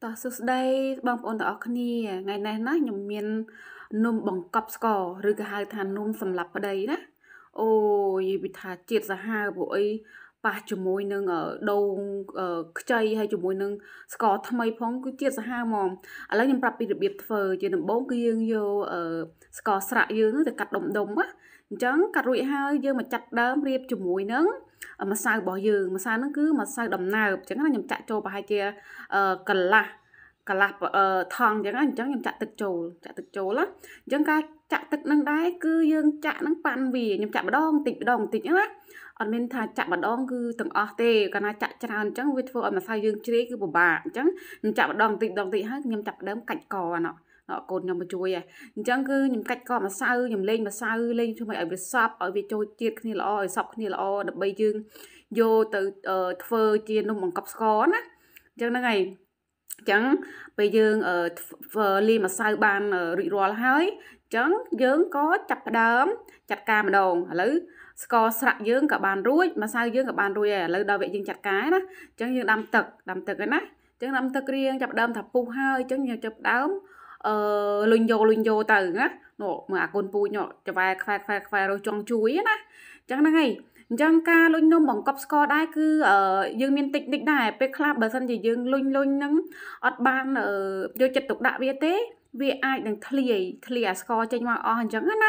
Tao suốt đây bằng ôn tao khni ngày nay nó nhầm miên nôm bằng cặp cỏ rồi cả hai thằng nôm sầm lấp ở đây đó. Ôi bị thà chết ra hai bộ ấy ba chục mối nương ở đầu chay hay chục mối nương cỏ tham ấy phong cứ chết ra hai mỏm. Ở lại nhầm bập bị được biệt phờ chỉ nằm bóng cái dương vô ở cỏ sạ dương nó để cắt đồng đồng á. Chẳng cắt ruồi hai dương mà chặt đám riệp chục mối nương. Mà sao bỏ dừa mà sao nó cứ mà sao đầm nào chẳng là nhầm chạy trâu bà hai kia cả lạp thòng chẳng là nhầm chạy tịch trâu lắm chẳng cái chạy tịch năng đáy cứ dương chạy năng pan vì nhầm chạy bà đong tịch á ở bên thà chạy bà đong cứ từng ở tê cả na chạy tràn chẳng biết vợ mà sao dương chơi cứ bừa bả chẳng nhầm chạy bà đong tịch hết nhầm chạy đám cạnh cò nọ họ cột nhầm mà chui à chẳng cứ nhầm cách co mà sao nhầm lên cho mày ở việc shop ở việc chơi tiệc này là ở shop này là ở đập bay dương vô từ phơi chia nung bằng cặp khó á chẳng là ngày chẳng bây dương ở phơi li mà sao bàn ở rụi rò hái chẳng dương có chặt đám chặt cà mà đòn lấy co sạ dương cả bàn ruồi mà sao dương cả bàn ruồi à lấy đào vệ dương chặt cái đó chẳng dương đâm tật cái nát chẳng đâm tật riêng chặt đâm thập pu hai chẳng nhiều chặt đám luồn vô từ á nổ mà con pui nhỏ cho vài rồi tròn chuối á chẳng là ngày chẳng ca luồn nôm bằng cặp score đai cứ dương miền tịch này pe club bờ sân thì dương luồn nắng ở ban ở vô chật tục đại việt tế vì ai đang thlia score trên ngoài on chẳng á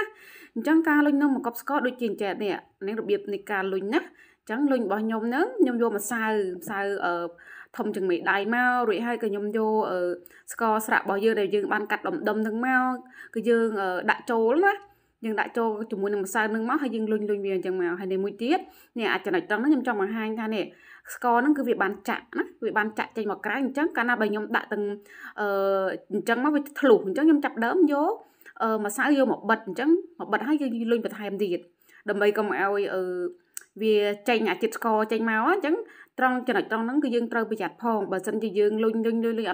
chẳng ca luồn nôm bằng cặp score đôi chuyền trẻ nè nên đặc biệt này ca luồn á chẳng luồn bỏ nhom nướng nhom vô mà sao ở thông chừng mấy đại mau rồi hai cái nhóm vô ở score sạ bao nhiêu đều dương ban cắt đầm thằng mau cái dương đại châu lắm á nhưng đại châu chúng muốn làm sao nâng máu hay dương lùn viền chẳng mèo hay để mũi tiết nè à chẳng nói trắng nó nhầm trong mà hai ta nè score nó cứ việc bàn chạm á việc bàn chạm trên một cái chẳng cả na bài nhóm đại từng chẳng máu bị thủng chẳng nhầm chặt đớm vô mà sao vô một bật hai dương lùn bật hai gì đầm bay công ao vì chạy nhà chít score chạy máu á chẳng trong cho nó trong nắng cái dương trâu bị chặt phong bờ sân cho dương lung ở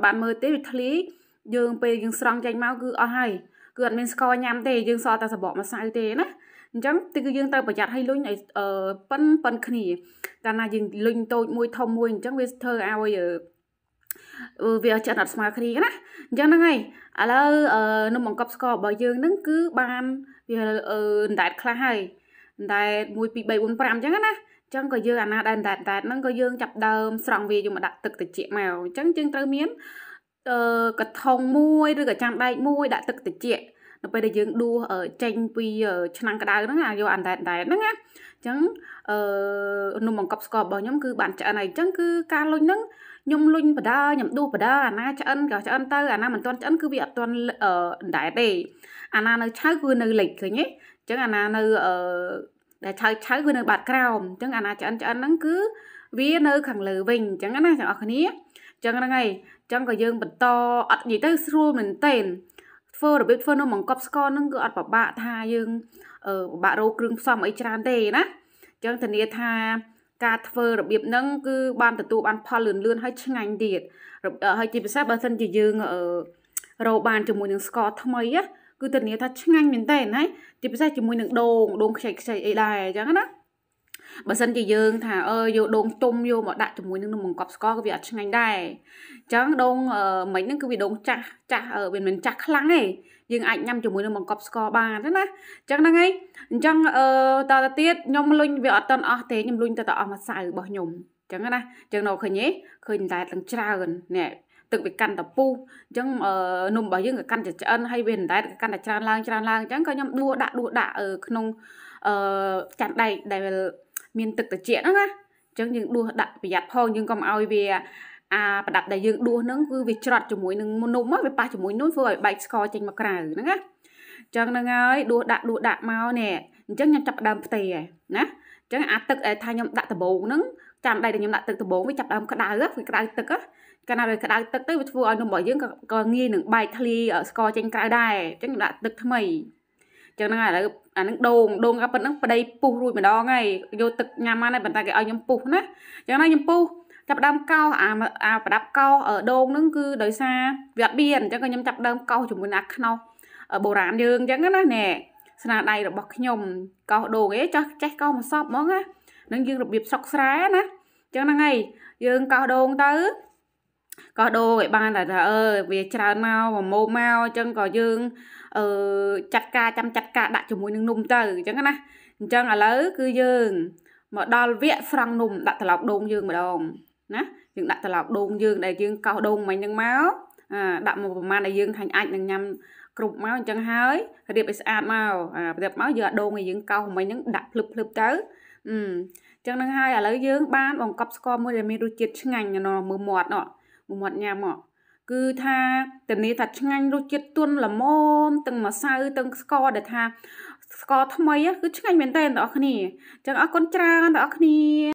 ban mưa tới bị thali dương pe dương sòng tranh máu cứ ở hay cứ ở bên score nhám tê dương so ta sẽ bỏ mà sai tê nè chẳng từ cái dương trâu bị chặt hay lung này pân khỉ cả na dương lung tôi môi thông môi chẳng biết thơ ao giờ về trận đặt smart khỉ nè chẳng là ngay à là nó mong cặp score bờ dương nắng cứ ban vì đại khai hay đại mùi bị 745 chẳng á nè chẳng có dương anh à đang đạt nó có dương chập đờm sòng về dùng mà đặt tực từ chị mèo chẳng chân trâu miến cả thòng môi rồi cả chạm đai môi đặt tực từ chị nó bây giờ dương đua ở tranh pi ở năng cả đai nó là do anh đạt nó á chẳng nôm bằng cặp score bao nhóm cứ bản chợ này chẳng cứ ca lôi nấng nhom lung và đa nhầm đua và đa anh à chợ ăn tơ anh à mình toàn chợ ăn cứ việc toàn ở đại để anh à nó trái cứ nơi lịch rồi nhé chẳng anh à nơi ở để trái quên ở bạt cào chẳng anh cho anh nắng cứ vía nơi khẳng lử bình chẳng anh chẳng ở khní chẳng anh ngày chẳng có dương bật to ọt gì tới xua mình tên phơ được biết phơ nó mỏng cọp con nó cứ ọt bảo bạ tha dương ở bạ râu cương xong ấy tràn tề đó chẳng thần địa tha ca phơ được biết nâng cứ ban từ tụ ban pha lươn hay chăng anh điệt rồi hay chỉ biết sát bản thân chỉ dương ở râu bàn chỉ muốn những score thôi á cứ tình nghĩa thật nhanh mình tên ấy thì bây giờ chỉ muốn những đồn chạy đài chẳng đó bà dân chị dương thả ơi vô đồn tôm vô mọi đại chỉ muốn những mùng cọp có cái việc nhanh đài chẳng đông mấy những cái việc đồn chặt ở bên mình chặt lắng này nhưng ảnh nhằm chỉ muốn những mùng cọp có ba thế này chẳng đang ấy chẳng ta tiết nhom linh việc tân ở thế nhom linh ta mà xài bỏ nhom chẳng cái này chẳng nào khởi nhé khởi đại tầng tra gần nè tự bị căn tập pu chẳng nôm bảo dương cái căn chặt ăn hay bên đấy cái căn chặt tràn lang chẳng coi nhom đua đạ ở nông chặt đầy miền tực tập chuyện đó nha chẳng những đua đạ bị giặt phong nhưng còn ao về à đặt đầy dương đua nướng cứ việc trọt cho mũi nướng nôm mới về ba cho mũi nốt vừa bạch co trên mặt cào nữa nha chẳng là ngay đua đạ mau nè chẳng nhom chặt đầm tì nè chẳng à tực thay nhom đạ tập bổ nướng chạm đầy để nhom đạ tực tập bổ với chặt đầm cái đá gấp với cái đá tực á cái nào rồi cái đại tật tới với vua nó bảo dưỡng còn nghi những bài thali ở score trên cái đài chắc là tật thằng mày chẳng là lại à nó đồn gặp bên nó vào đây pu rồi mà đó ngay vô tật nhà ma này bên ta cái ao nhầm pu nè chẳng là nhầm pu chập đam cao à phải đập cao ở đồn nó cứ đời xa việt biển cho cái nhầm chập đam cao chúng mình ăn nhau ở bồ rán dương chẳng cái này nè là đây là bọc nhom cao đồ ấy cho chắc cao mà shop món á nó dương được biệp sọc sáng á chẳng là ngay dương cao đồn tới có đô vậy ban là về trà mau và mô mau chân có dương chặt ca chăm chặt ca đặt cho mũi nung nung từ chẳng na chân là lớn cứ dương mà đo vẽ phẳng nung đặt lọc đông dương mà đồng nè nhưng đặt lọc đông dương để dương cao đông mà nhân máu đặt một màn để dương thành ảnh đừng nhằm cục máu chân hơi đẹp sạch mau đẹp máu giờ đô người dương cao mà những đặt lụp lụp tới chân thứ hai là lấy dương ban bằng cặp score mới để mình rút chết ngành nó mồm mọt nhà mọ cứ tha từ ní thật ngành rút chết tuôn là mồm từng mà sao từng score để tha score thằng mày á cứ ngành bên tên đó khni chẳng ở con tra đó khni